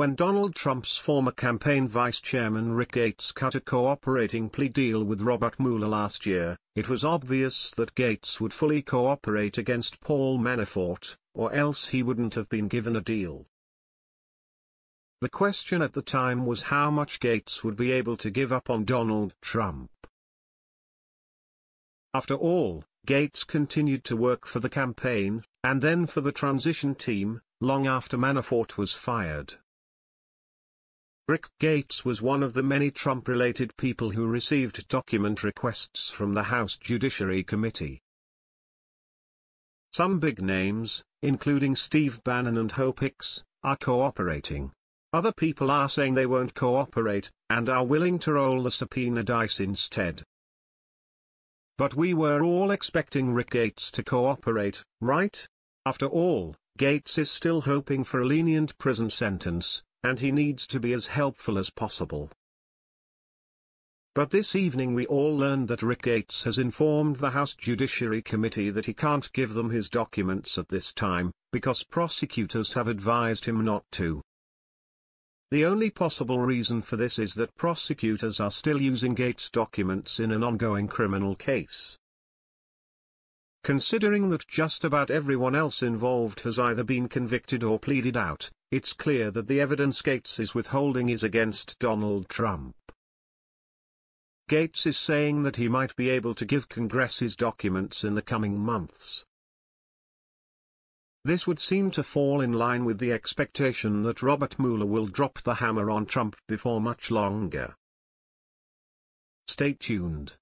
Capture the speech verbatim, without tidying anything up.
when Donald Trump's former campaign vice chairman Rick Gates cut a cooperating plea deal with Robert Mueller last year, it was obvious that Gates would fully cooperate against Paul Manafort, or else he wouldn't have been given a deal. The question at the time was how much Gates would be able to give up on Donald Trump. After all, Gates continued to work for the campaign, and then for the transition team, long after Manafort was fired. Rick Gates was one of the many Trump-related people who received document requests from the House Judiciary Committee. Some big names, including Steve Bannon and Hope Hicks, are cooperating. Other people are saying they won't cooperate, and are willing to roll the subpoena dice instead. But we were all expecting Rick Gates to cooperate, right? After all, Gates is still hoping for a lenient prison sentence, and he needs to be as helpful as possible. But this evening we all learned that Rick Gates has informed the House Judiciary Committee that he can't give them his documents at this time, because prosecutors have advised him not to. The only possible reason for this is that prosecutors are still using Gates' documents in an ongoing criminal case. Considering that just about everyone else involved has either been convicted or pleaded out, it's clear that the evidence Gates is withholding is against Donald Trump. Gates is saying that he might be able to give Congress his documents in the coming months. This would seem to fall in line with the expectation that Robert Mueller will drop the hammer on Trump before much longer. Stay tuned.